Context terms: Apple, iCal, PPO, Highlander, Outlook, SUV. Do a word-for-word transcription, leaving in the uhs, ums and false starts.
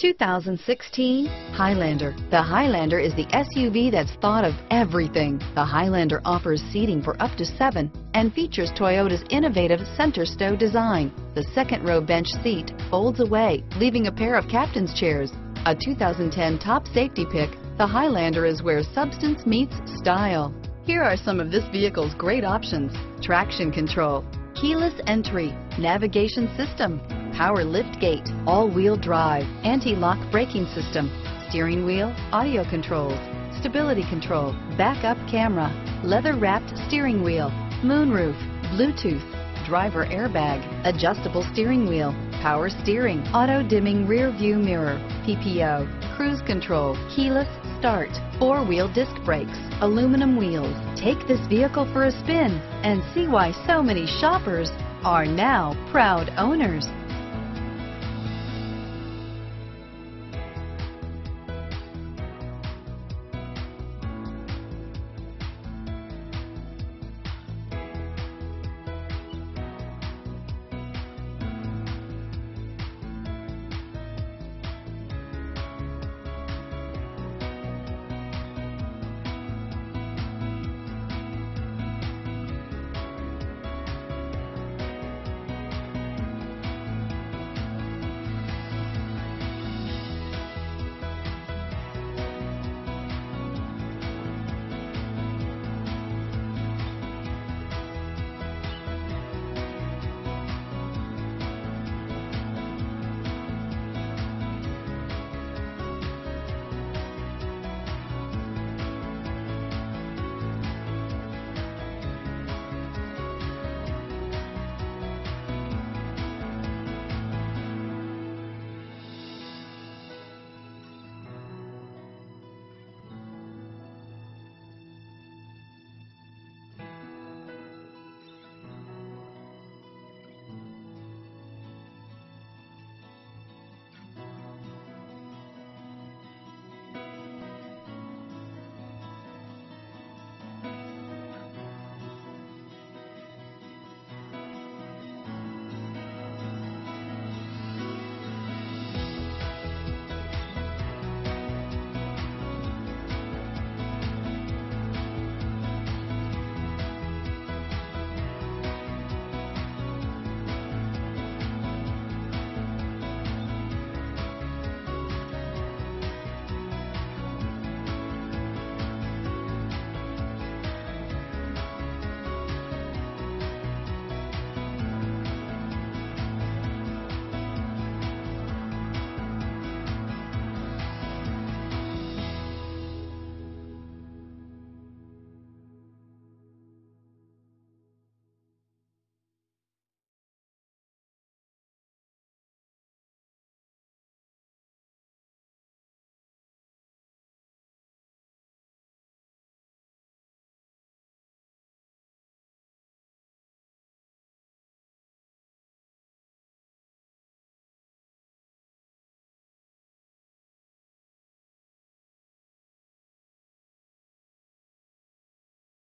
two thousand sixteen Highlander. The Highlander is the S U V that's thought of everything. The Highlander offers seating for up to seven and features Toyota's innovative center stow design. The second row bench seat folds away, leaving a pair of captain's chairs. A two thousand ten top safety pick, the Highlander is where substance meets style. Here are some of this vehicle's great options: traction control, keyless entry, navigation system, power liftgate, all-wheel drive, anti-lock braking system, steering wheel audio controls, stability control, backup camera, leather-wrapped steering wheel, moonroof, Bluetooth, driver airbag, adjustable steering wheel, power steering, auto-dimming rear-view mirror, P P O, cruise control, keyless start, four-wheel disc brakes, aluminum wheels. Take this vehicle for a spin and see why so many shoppers are now proud owners.